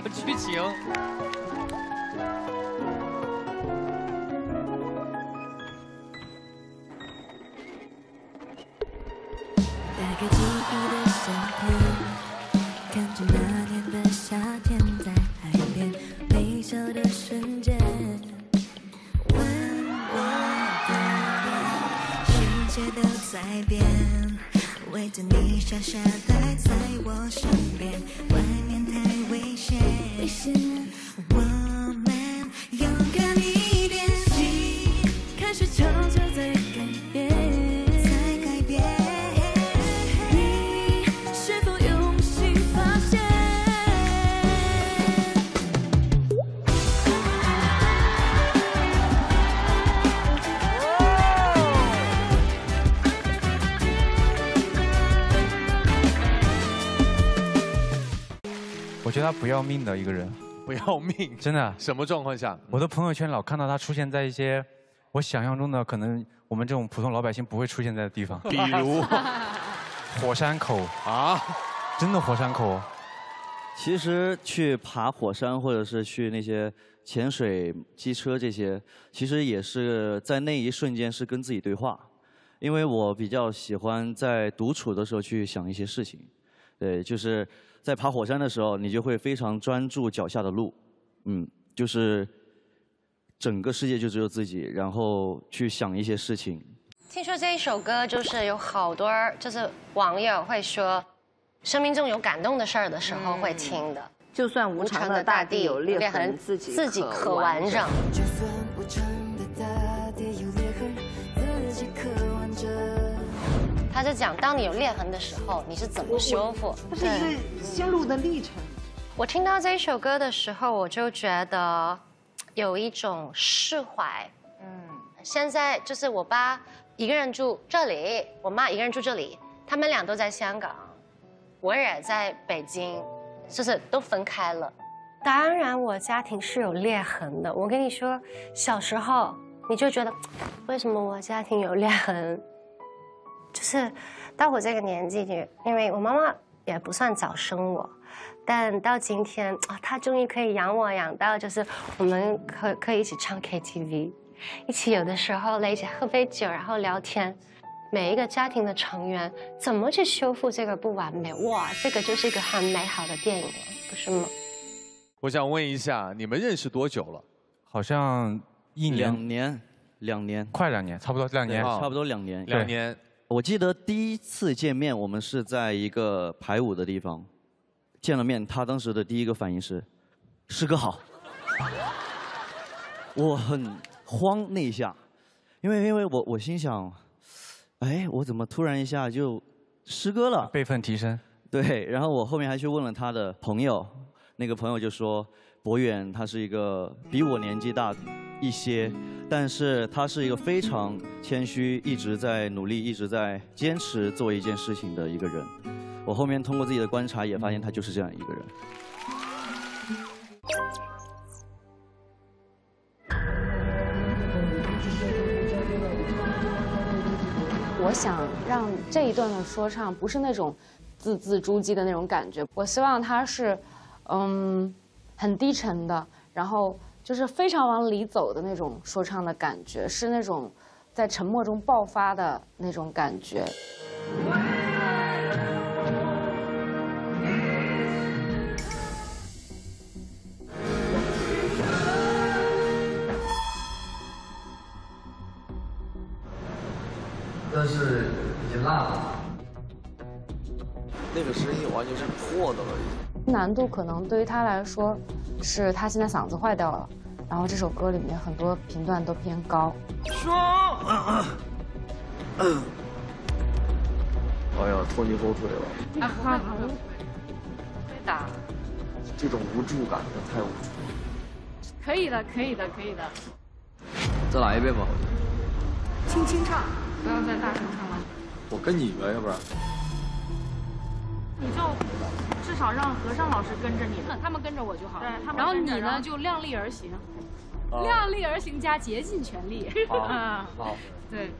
有剧情。打开记忆的相片，看着那年的夏天，在海边微笑的瞬间，吻我的脸，世界都在变。 围着你傻傻待在我身边，外面太危险，我们勇敢一点。心开始悄悄在改变，在改变。你是否用心发现？我觉得他不要命的一个人，不要命，真的。什么状况下？我的朋友圈老看到他出现在一些我想象中的可能我们这种普通老百姓不会出现在的地方，比如火山口啊，真的火山口。其实去爬火山或者是去那些潜水、机车这些，其实也是在那一瞬间是跟自己对话，因为我比较喜欢在独处的时候去想一些事情，对，就是。 在爬火山的时候，你就会非常专注脚下的路，就是整个世界就只有自己，然后去想一些事情。听说这一首歌就是有好多网友会说，生命中有感动的事儿的时候会听的。就算无常的大地有裂痕，自己可完整。就算无常的大地有裂痕，自己可完整。 他就讲，当你有裂痕的时候，你是怎么修复？它是一个心路的历程。我听到这一首歌的时候，我就觉得有一种释怀。现在就是我爸一个人住这里，我妈一个人住这里，他们俩都在香港，我也在北京，就是都分开了。当然，我家庭是有裂痕的。我跟你说，小时候你就觉得，为什么我家庭有裂痕？ 就是到我这个年纪，因为我妈妈也不算早生我，但到今天啊，她终于可以养我，养到就是我们可以一起唱 KTV， 一起有的时候来一起喝杯酒，然后聊天。每一个家庭的成员怎么去修复这个不完美？哇，这个就是一个很美好的电影了，不是吗？我想问一下，你们认识多久了？好像一年、两年，快2年，差不多2年，差不多2年，2年。 我记得第一次见面，我们是在一个排舞的地方见了面。他当时的第一个反应是：“师哥好。”我很慌那一下，因为我心想，哎，我怎么突然一下就师哥了？辈分提升。对，然后我后面还去问了他的朋友，那个朋友就说：“博远他是一个比我年纪大。” 一些，但是他是一个非常谦虚，一直在努力，一直在坚持做一件事情的一个人。我后面通过自己的观察也发现他就是这样一个人。我想让这一段的说唱不是那种字字珠玑的那种感觉，我希望它是，很低沉的，然后。 就是非常往里走的那种说唱的感觉，是那种在沉默中爆发的那种感觉。但是已经烂了，那个声音完全是破的了。难度可能对于他来说，是他现在嗓子坏掉了。 然后这首歌里面很多频段都偏高。说，哎呀，拖你后腿了。啊哈，会打。这种无助感太无助了。可以的，可以的，可以的。再来一遍吧。轻轻唱，不要再大声唱了。我跟你吧，要不然。你就。 至少让和尚老师跟着你们，他们跟着我就好。对，然后你呢就量力而行，量力而行加竭尽全力。好，对。